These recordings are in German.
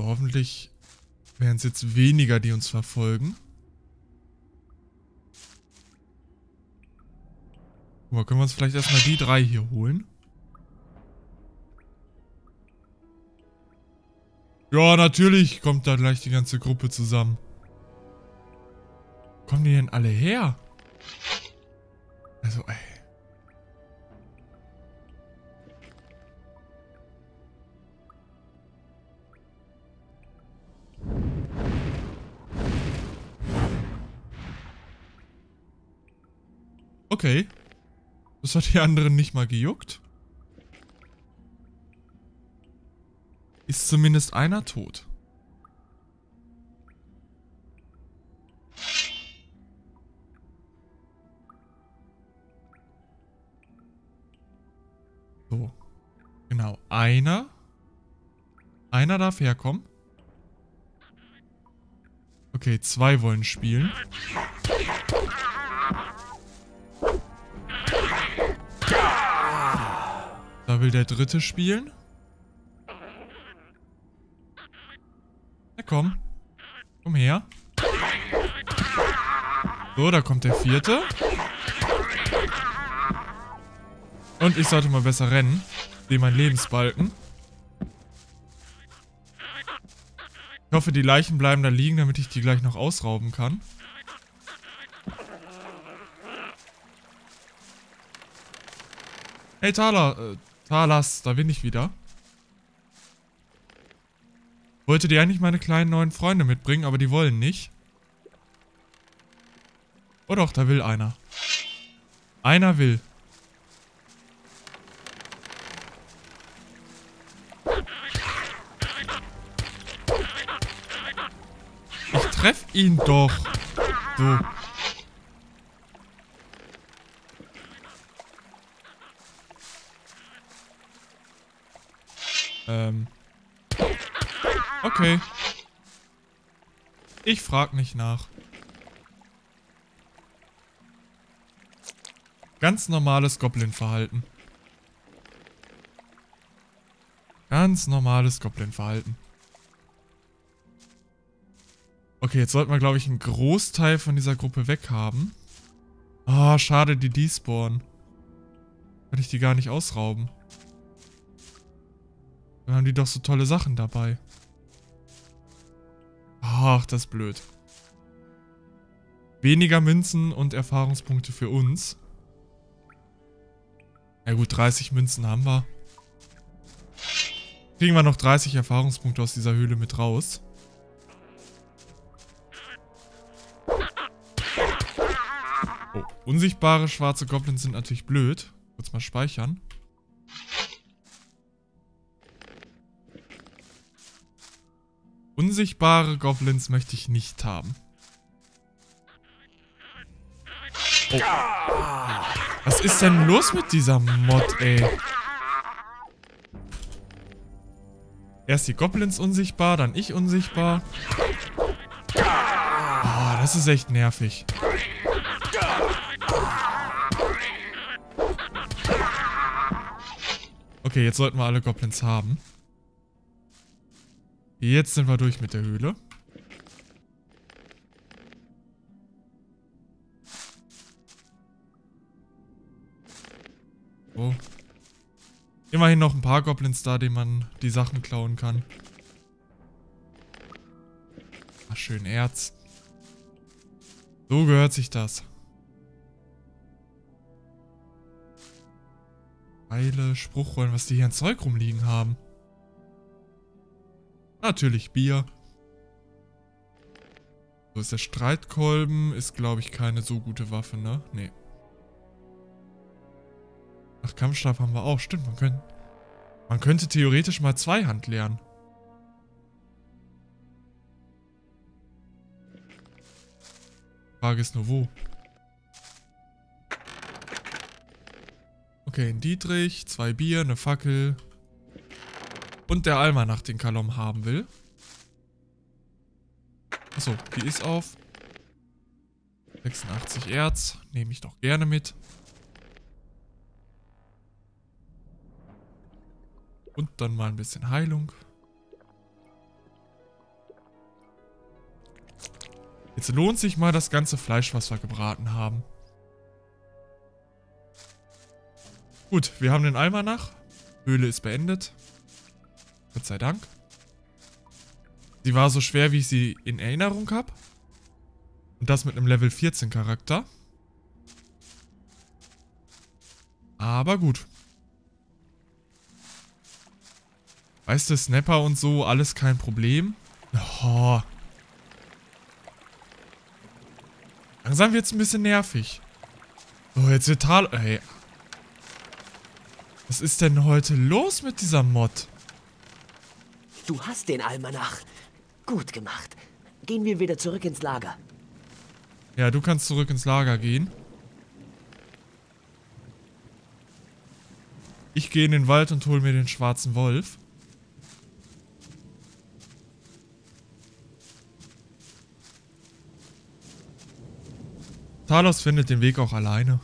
So, hoffentlich werden es jetzt weniger, die uns verfolgen. Guck mal, können wir uns vielleicht erstmal die drei hier holen? Ja, natürlich kommt da gleich die ganze Gruppe zusammen. Wo kommen die denn alle her? Also, ey. Okay. Das hat die anderen nicht mal gejuckt. Ist zumindest einer tot. So. Genau. Einer. Einer darf herkommen. Okay, zwei wollen spielen. Da will der dritte spielen. Na komm. Komm her. So, da kommt der vierte. Und ich sollte mal besser rennen. Sehe mein Lebensbalken. Ich hoffe, die Leichen bleiben da liegen, damit ich die gleich noch ausrauben kann. Hey, Talas, da bin ich wieder. Wollte dir eigentlich meine kleinen neuen Freunde mitbringen, aber die wollen nicht. Oh doch, da will einer. Einer will. Ich treff ihn doch. So. Okay. Ich frag nicht nach. Ganz normales Goblin-Verhalten. Ganz normales Goblin-Verhalten. Okay, jetzt sollten wir, glaube ich, einen Großteil von dieser Gruppe weghaben. Ah, schade, die despawnen. Kann ich die gar nicht ausrauben. Dann haben die doch so tolle Sachen dabei. Ach, das ist blöd. Weniger Münzen und Erfahrungspunkte für uns. Na gut, 30 Münzen haben wir. Kriegen wir noch 30 Erfahrungspunkte aus dieser Höhle mit raus. Oh, unsichtbare schwarze Goblins sind natürlich blöd. Kurz mal speichern. Unsichtbare Goblins möchte ich nicht haben. Oh. Was ist denn los mit dieser Mod, ey? Erst die Goblins unsichtbar, dann ich unsichtbar. Ah, das ist echt nervig. Okay, jetzt sollten wir alle Goblins haben. Jetzt sind wir durch mit der Höhle. Oh. Immerhin noch ein paar Goblins da, denen man die Sachen klauen kann. Ach, schön Erz. So gehört sich das. Geile Spruchrollen, was die hier an Zeug rumliegen haben. Natürlich Bier. So, ist der Streitkolben. Ist, glaube ich, keine so gute Waffe, ne? Nee. Ach, Kampfstab haben wir auch. Stimmt, man könnte theoretisch mal Zweihand lernen. Frage ist nur, wo? Okay, ein Dietrich, 2 Bier, eine Fackel... Und der Almanach, den Kalom haben will. Achso, die ist auf. 86 Erz. Nehme ich doch gerne mit. Und dann mal ein bisschen Heilung. Jetzt lohnt sich mal das ganze Fleisch, was wir gebraten haben. Gut, wir haben den Eimer nach. Höhle ist beendet. Gott sei Dank. Sie war so schwer, wie ich sie in Erinnerung habe. Und das mit einem Level 14 Charakter. Aber gut. Weißt du, Snapper und so, alles kein Problem. Oh. Langsam wird es ein bisschen nervig. So, jetzt wird Talas... Ey. Was ist denn heute los mit dieser Mod? Du hast den Almanach. Gut gemacht. Gehen wir wieder zurück ins Lager. Ja, du kannst zurück ins Lager gehen. Ich gehe in den Wald und hole mir den schwarzen Wolf. Talas findet den Weg auch alleine.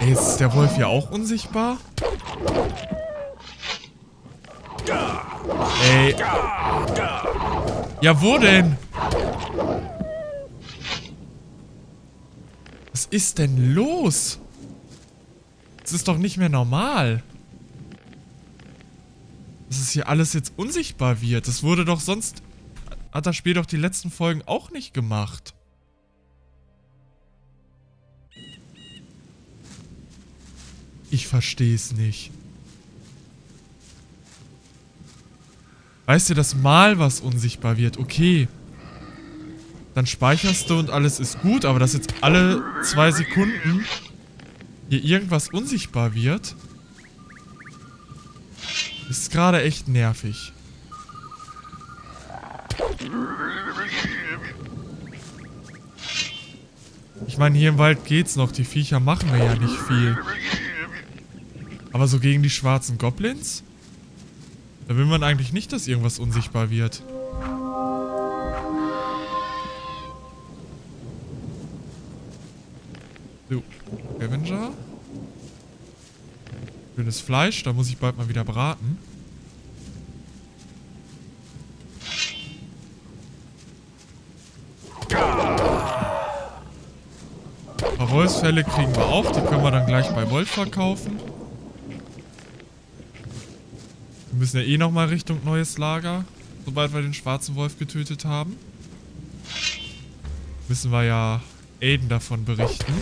Ey, ist der Wolf ja auch unsichtbar? Ey. Ja, wo denn? Was ist denn los? Das ist doch nicht mehr normal. Dass es hier alles jetzt unsichtbar wird. Das wurde doch sonst... Hat das Spiel doch die letzten Folgen auch nicht gemacht. Ich verstehe es nicht. Weißt du, dass mal was unsichtbar wird? Okay. Dann speicherst du und alles ist gut, aber dass jetzt alle 2 Sekunden hier irgendwas unsichtbar wird, ist gerade echt nervig. Ich meine, hier im Wald geht's noch. Die Viecher machen wir ja nicht viel. Aber so gegen die schwarzen Goblins? Da will man eigentlich nicht, dass irgendwas unsichtbar wird. So, Avenger. Schönes Fleisch, da muss ich bald mal wieder braten. Holzfälle kriegen wir auch, die können wir dann gleich bei Wolf verkaufen. Wir müssen ja eh nochmal Richtung Neues Lager, sobald wir den schwarzen Wolf getötet haben. Müssen wir ja Aiden davon berichten.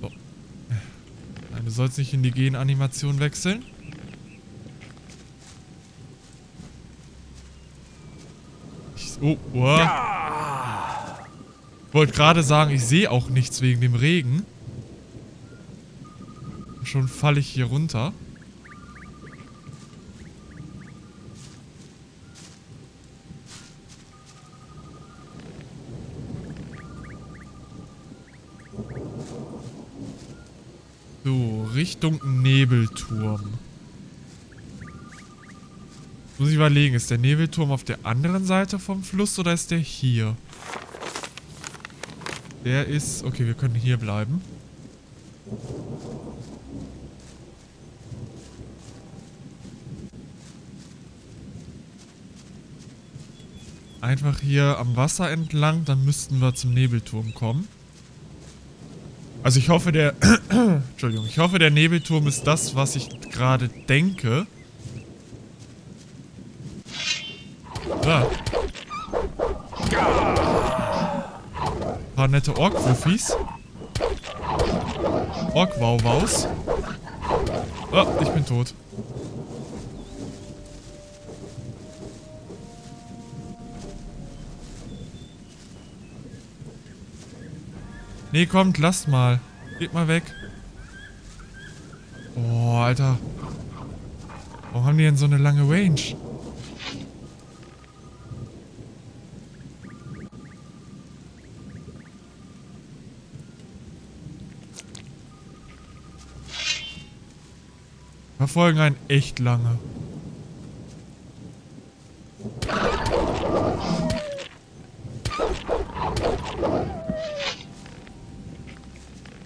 So. Nein, du sollst nicht in die Gen-Animation wechseln. Oh, wow. Ja. Wollte gerade sagen, ich sehe auch nichts wegen dem Regen. Und schon falle ich hier runter. So, Richtung Nebelturm. Muss ich überlegen, ist der Nebelturm auf der anderen Seite vom Fluss oder ist der hier? Der ist... Okay, wir können hier bleiben. Einfach hier am Wasser entlang, dann müssten wir zum Nebelturm kommen. Also ich hoffe, der... Entschuldigung, ich hoffe, der Nebelturm ist das, was ich gerade denke. Da. Ein paar nette Ork-Wuffis. Ork-Wauwaus. Oh, ich bin tot. Nee, kommt, lasst mal. Geht mal weg. Oh, Alter. Warum haben die denn so eine lange Range? Verfolgen einen echt lange.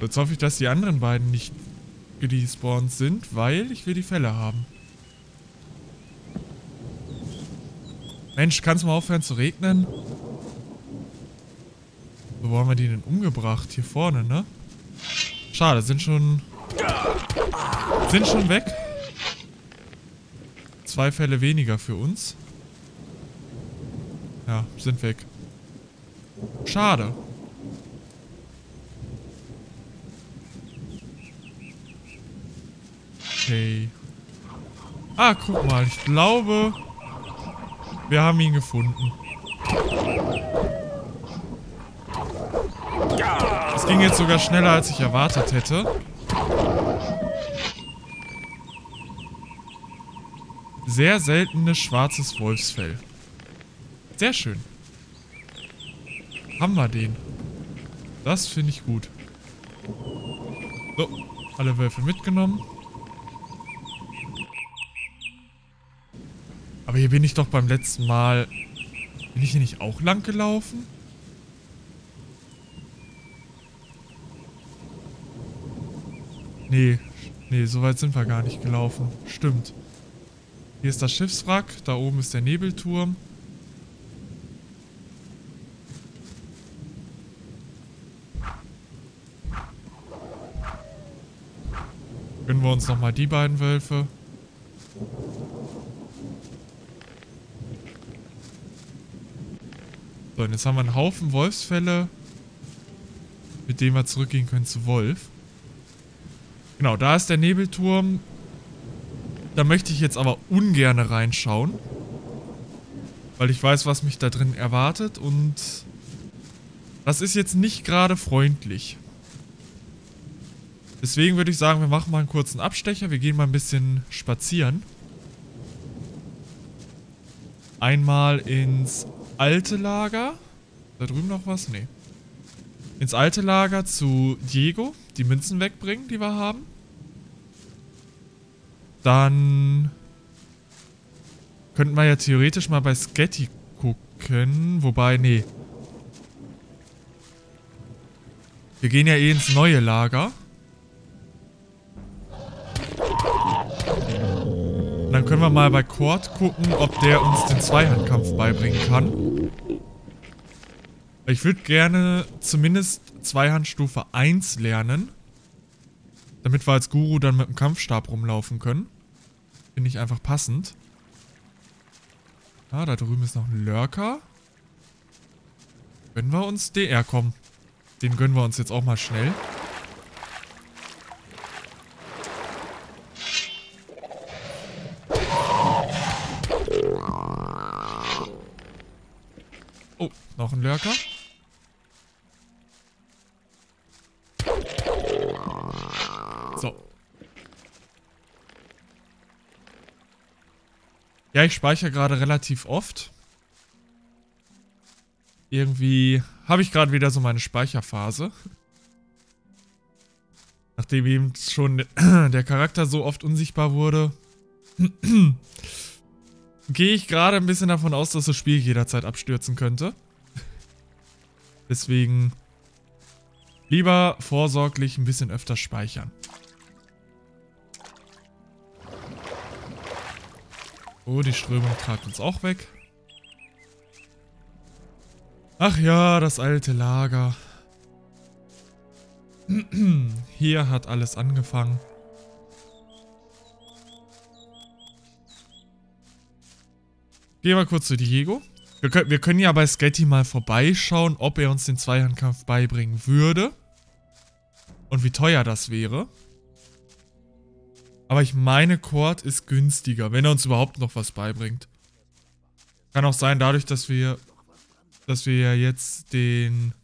Jetzt hoffe ich, dass die anderen beiden nicht gespawnt sind, weil ich will die Fälle haben. Mensch, kannst du mal aufhören zu regnen? Wo haben wir die denn umgebracht? Hier vorne, ne? Schade, sind schon weg. 2 Fälle weniger für uns. Ja, sind weg. Schade. Okay. Ah, guck mal. Ich glaube, wir haben ihn gefunden. Das ging jetzt sogar schneller, als ich erwartet hätte. Sehr seltenes schwarzes Wolfsfell. Sehr schön. Haben wir den. Das finde ich gut. So, alle Wölfe mitgenommen. Aber hier bin ich doch beim letzten Mal... Bin ich hier nicht auch lang gelaufen? Nee, so weit sind wir gar nicht gelaufen. Stimmt. Hier ist das Schiffswrack, da oben ist der Nebelturm. Gönnen wir uns nochmal die beiden Wölfe. So, und jetzt haben wir einen Haufen Wolfsfälle, mit denen wir zurückgehen können zu Wolf. Genau, da ist der Nebelturm. Da möchte ich jetzt aber ungern reinschauen, weil ich weiß, was mich da drin erwartet, und das ist jetzt nicht gerade freundlich. Deswegen würde ich sagen, wir machen mal einen kurzen Abstecher, wir gehen mal ein bisschen spazieren. Einmal ins Alte Lager. Da drüben noch was? Nee. Ins Alte Lager zu Diego, die Münzen wegbringen, die wir haben. Dann könnten wir ja theoretisch mal bei Sketti gucken. Wobei, nee. Wir gehen ja eh ins neue Lager. Und dann können wir mal bei Quart gucken, ob der uns den Zweihandkampf beibringen kann. Ich würde gerne zumindest Zweihandstufe 1 lernen. Damit wir als Guru dann mit dem Kampfstab rumlaufen können. Finde ich einfach passend. Ah, da drüben ist noch ein Lurker. Gönnen wir uns DR, komm. Den gönnen wir uns jetzt auch mal schnell. Oh, noch ein Lurker. Ja, ich speichere gerade relativ oft. Irgendwie habe ich gerade wieder so meine Speicherphase. Nachdem eben schon der Charakter so oft unsichtbar wurde, gehe ich gerade ein bisschen davon aus, dass das Spiel jederzeit abstürzen könnte. Deswegen lieber vorsorglich ein bisschen öfter speichern. Oh, die Strömung treibt uns auch weg. Ach ja, das alte Lager. Hier hat alles angefangen. Gehen wir kurz zu Diego. Wir können ja bei Sketti mal vorbeischauen, ob er uns den Zweihandkampf beibringen würde. Und wie teuer das wäre. Aber ich meine, Quart ist günstiger, wenn er uns überhaupt noch was beibringt. Kann auch sein, dadurch, dass wir jetzt den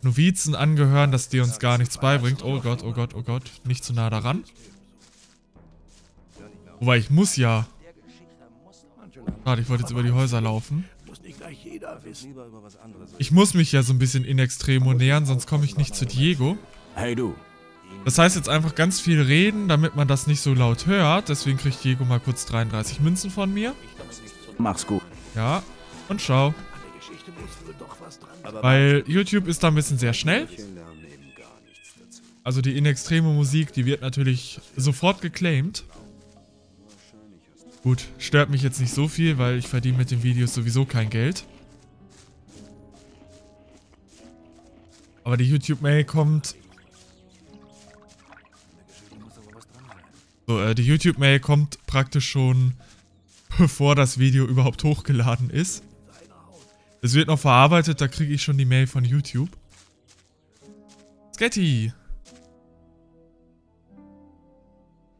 Novizen angehören, dass die uns gar nichts beibringt. Oh Gott, oh Gott, oh Gott. Nicht zu nah daran. Wobei, ich muss ja. Warte, ich wollte jetzt über die Häuser laufen. Ich muss mich ja so ein bisschen in Extremo nähern, sonst komme ich nicht zu Diego. Hey du. Das heißt jetzt einfach ganz viel reden, damit man das nicht so laut hört. Deswegen kriegt Diego mal kurz 33 Münzen von mir. Mach's gut. Ja, und schau. Weil YouTube ist da ein bisschen sehr schnell. Also die In Extremo Musik, die wird natürlich sofort geclaimed. Gut, stört mich jetzt nicht so viel, weil ich verdiene mit den Videos sowieso kein Geld. Aber die YouTube-Mail kommt... So, die YouTube-Mail kommt praktisch schon, bevor das Video überhaupt hochgeladen ist. Es wird noch verarbeitet, da kriege ich schon die Mail von YouTube. Sketti!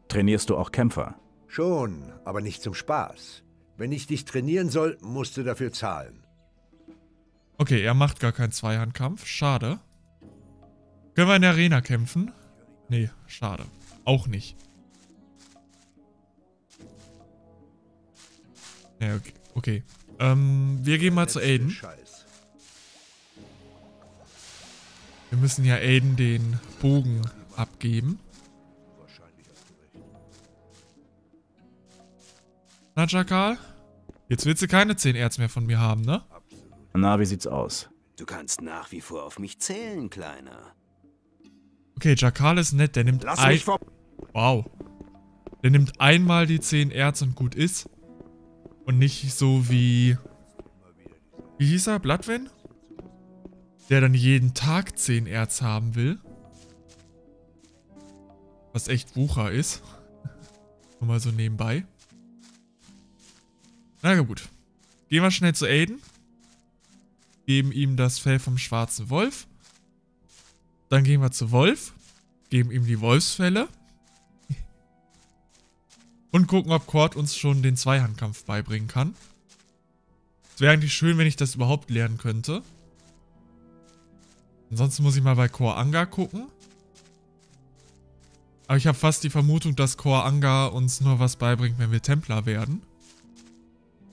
Trainierst du auch Kämpfer? Schon, aber nicht zum Spaß. Wenn ich dich trainieren soll, musst du dafür zahlen. Okay, er macht gar keinen Zweihandkampf. Schade. Können wir in der Arena kämpfen? Nee, schade. Auch nicht. Ja, okay. Wir gehen mal zu Aiden. Wir müssen ja Aiden den Bogen abgeben. Na, Jakal? Jetzt willst du keine 10 Erz mehr von mir haben, ne? Na, wie sieht's aus? Du kannst nach wie vor auf mich zählen, Kleiner. Okay, Jakal ist nett, der nimmt... Lass mich vor... Wow. Der nimmt einmal die 10 Erz und gut ist. Und nicht so wie... Wie hieß er? Bladwen? Der dann jeden Tag 10 Erz haben will. Was echt Wucher ist. Nur mal so nebenbei. Na gut. Gehen wir schnell zu Aiden. Geben ihm das Fell vom schwarzen Wolf. Dann gehen wir zu Wolf. Geben ihm die Wolfsfelle. Und gucken, ob Quart uns schon den Zweihandkampf beibringen kann. Es wäre eigentlich schön, wenn ich das überhaupt lernen könnte. Ansonsten muss ich mal bei Quart Anga gucken. Aber ich habe fast die Vermutung, dass Quart Anga uns nur was beibringt, wenn wir Templer werden.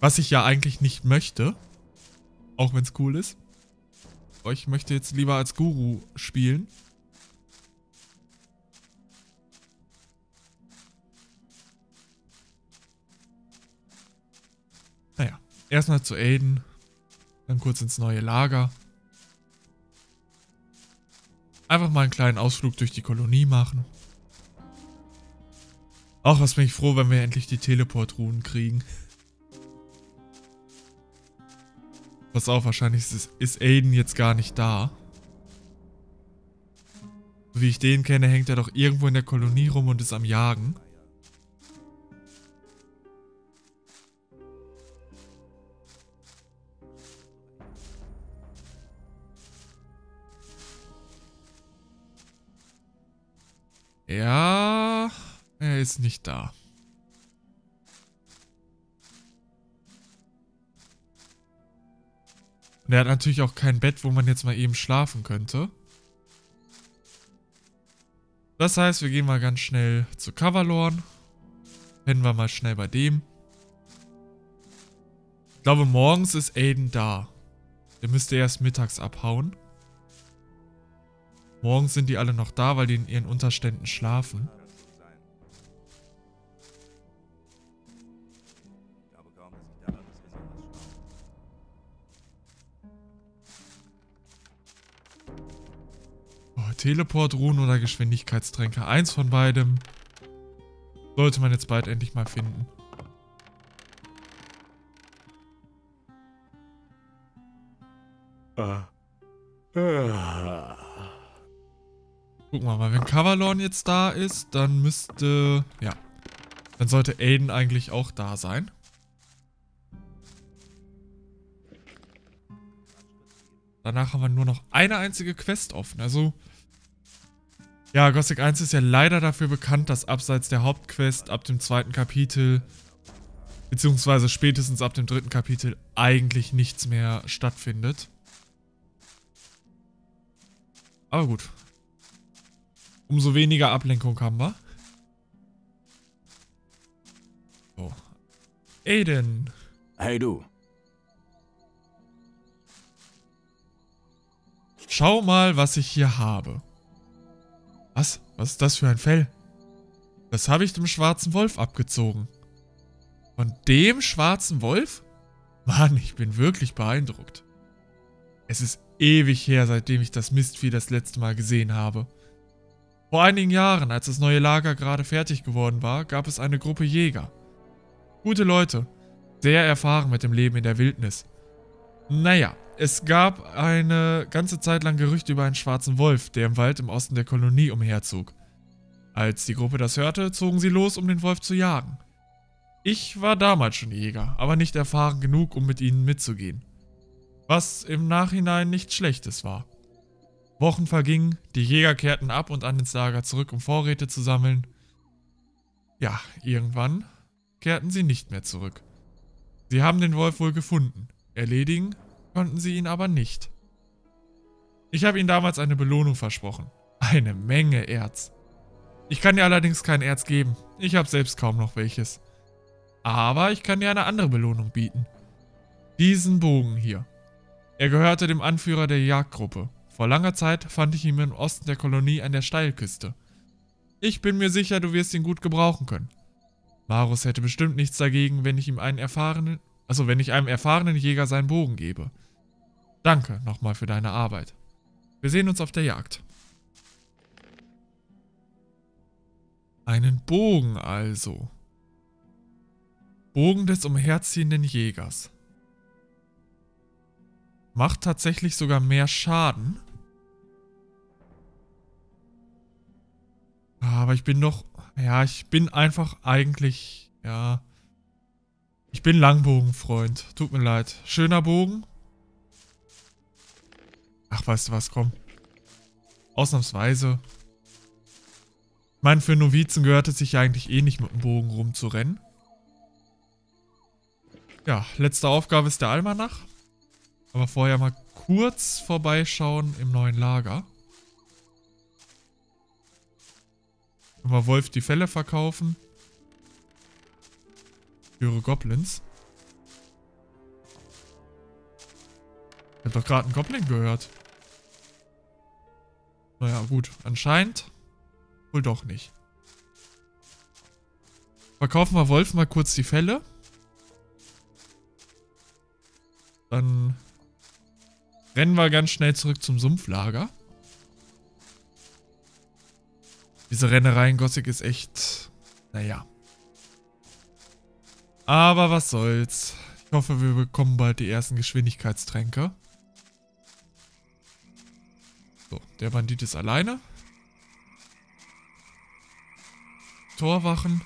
Was ich ja eigentlich nicht möchte. Auch wenn es cool ist. Aber ich möchte jetzt lieber als Guru spielen. Naja, erstmal zu Aiden. Dann kurz ins neue Lager. Einfach mal einen kleinen Ausflug durch die Kolonie machen. Auch was bin ich froh, wenn wir endlich die Teleport-Runen kriegen. Pass auf, wahrscheinlich ist Aiden jetzt gar nicht da. So wie ich den kenne, hängt er doch irgendwo in der Kolonie rum und ist am Jagen. Ja, er ist nicht da. Und er hat natürlich auch kein Bett, wo man jetzt mal eben schlafen könnte. Das heißt, wir gehen mal ganz schnell zu Cavalorn. Pennen wir mal schnell bei dem. Ich glaube, morgens ist Aiden da. Der müsste erst mittags abhauen. Morgens sind die alle noch da, weil die in ihren Unterständen schlafen. Teleport-Runen oder Geschwindigkeitstränke. Eins von beidem sollte man jetzt bald endlich mal finden. Gucken wir mal, wenn Cavalorn jetzt da ist, dann müsste... Ja, dann sollte Aiden eigentlich auch da sein. Danach haben wir nur noch eine einzige Quest offen, also... Ja, Gothic 1 ist ja leider dafür bekannt, dass abseits der Hauptquest ab dem 2. Kapitel, beziehungsweise spätestens ab dem 3. Kapitel, eigentlich nichts mehr stattfindet. Aber gut. Umso weniger Ablenkung haben wir. So. Aiden. Hey du. Schau mal, was ich hier habe. Was? Was ist das für ein Fell? Das habe ich dem schwarzen Wolf abgezogen. Von dem schwarzen Wolf? Mann, ich bin wirklich beeindruckt. Es ist ewig her, seitdem ich das Mistvieh das letzte Mal gesehen habe. Vor einigen Jahren, als das neue Lager gerade fertig geworden war, gab es eine Gruppe Jäger. Gute Leute, sehr erfahren mit dem Leben in der Wildnis. Naja, es gab eine ganze Zeit lang Gerüchte über einen schwarzen Wolf, der im Wald im Osten der Kolonie umherzog. Als die Gruppe das hörte, zogen sie los, um den Wolf zu jagen. Ich war damals schon Jäger, aber nicht erfahren genug, um mit ihnen mitzugehen. Was im Nachhinein nichts Schlechtes war. Wochen vergingen, die Jäger kehrten ab und an ins Lager zurück, um Vorräte zu sammeln. Ja, irgendwann kehrten sie nicht mehr zurück. Sie haben den Wolf wohl gefunden, erledigen konnten sie ihn aber nicht. Ich habe ihnen damals eine Belohnung versprochen, eine Menge Erz. Ich kann dir allerdings kein Erz geben, ich habe selbst kaum noch welches. Aber ich kann dir eine andere Belohnung bieten. Diesen Bogen hier. Er gehörte dem Anführer der Jagdgruppe. Vor langer Zeit fand ich ihn im Osten der Kolonie an der Steilküste. Ich bin mir sicher, du wirst ihn gut gebrauchen können. Marus hätte bestimmt nichts dagegen, wenn ich einem erfahrenen Jäger seinen Bogen gebe. Danke nochmal für deine Arbeit. Wir sehen uns auf der Jagd. Einen Bogen also. Bogen des umherziehenden Jägers. Macht tatsächlich sogar mehr Schaden. Aber ich bin doch... Ja, ich bin einfach eigentlich... Ja... Ich bin Langbogenfreund. Tut mir leid. Schöner Bogen. Ach, weißt du was, komm. Ausnahmsweise. Ich meine, für Novizen gehört es sich ja eigentlich eh nicht, mit dem Bogen rumzurennen. Ja, letzte Aufgabe ist der Almanach. Aber vorher mal kurz vorbeischauen im neuen Lager. Mal Wolf die Felle verkaufen. Höre Goblins. Ich habe doch gerade einen Goblin gehört. Naja, gut. Anscheinend wohl doch nicht. Verkaufen wir Wolf mal kurz die Felle. Dann rennen wir ganz schnell zurück zum Sumpflager. Diese Rennerei in Gothic ist echt... Naja. Aber was soll's. Ich hoffe, wir bekommen bald die ersten Geschwindigkeitstränke. So, der Bandit ist alleine. Torwachen.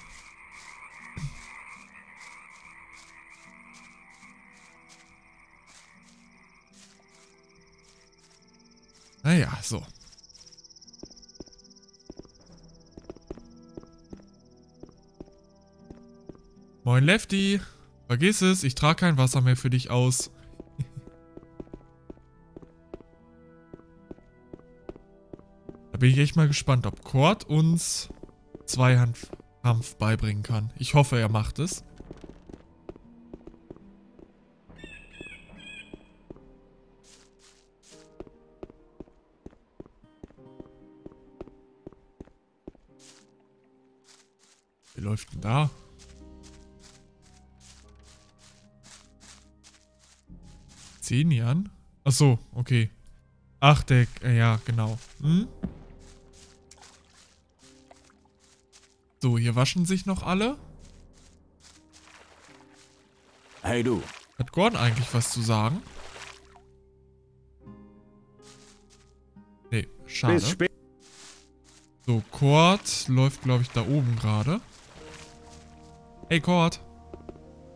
Naja, so. Moin Lefty, vergiss es, ich trage kein Wasser mehr für dich aus. Da bin ich echt mal gespannt, ob Quart uns Zweihandkampf beibringen kann. Ich hoffe, er macht es. Wer läuft denn da? Zenian? Achso, okay. Ach, der... ja, genau. Hm? So, hier waschen sich noch alle. Hey du. Hat Gordon eigentlich was zu sagen? Nee, schade. So, Quart läuft, glaube ich, da oben gerade. Hey, Quart.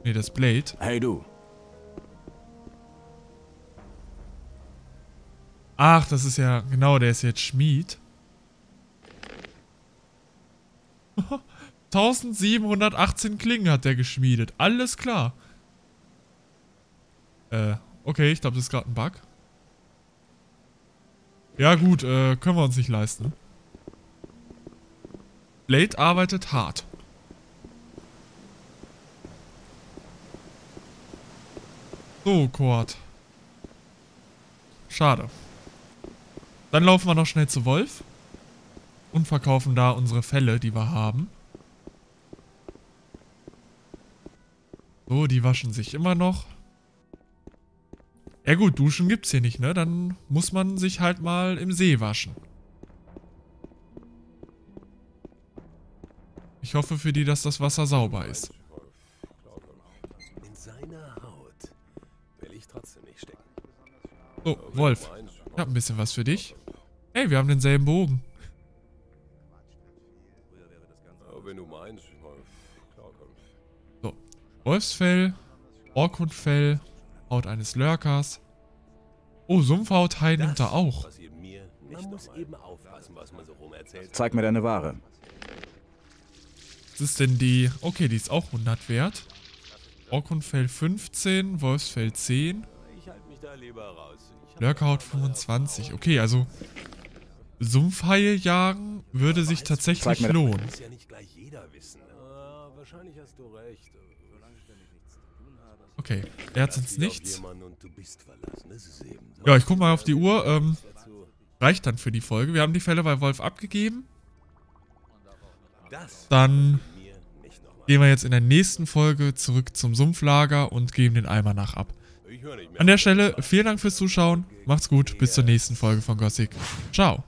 Nee, das Blade. Hey du. Ach, das ist ja... Genau, der ist jetzt Schmied. 1718 Klingen hat der geschmiedet. Alles klar. Okay, ich glaube, das ist gerade ein Bug. Ja gut, können wir uns nicht leisten. Blade arbeitet hart. So, Quart. Schade. Dann laufen wir noch schnell zu Wolf und verkaufen da unsere Felle, die wir haben. So, die waschen sich immer noch. Ja gut, Duschen gibt's hier nicht, ne? Dann muss man sich halt mal im See waschen. Ich hoffe für die, dass das Wasser sauber ist. In seiner Haut will ich trotzdem nicht stecken. So, Wolf, ich habe ein bisschen was für dich. Hey, wir haben denselben Bogen. So, Wolfsfell, Orkhundfell, Haut eines Lurkers. Oh, Sumpfhauthaie nimmt er auch. Man muss eben aufpassen, was man so rum erzählt. Zeig mir deine Ware. Was ist denn die? Okay, die ist auch 100 wert. Orkhundfell 15, Wolfsfell 10. Lurkerhaut 25. Okay, also Sumpfhaie jagen würde sich tatsächlich lohnen. Das muss ja nicht gleich jeder wissen. Wahrscheinlich hast du recht. Okay, er hat uns nichts. Ja, ich guck mal auf die Uhr. Reicht dann für die Folge. Wir haben die Fälle bei Wolf abgegeben. Dann gehen wir jetzt in der nächsten Folge zurück zum Sumpflager und geben den Eimer nach ab. An der Stelle vielen Dank fürs Zuschauen. Macht's gut. Bis zur nächsten Folge von Gothic. Ciao.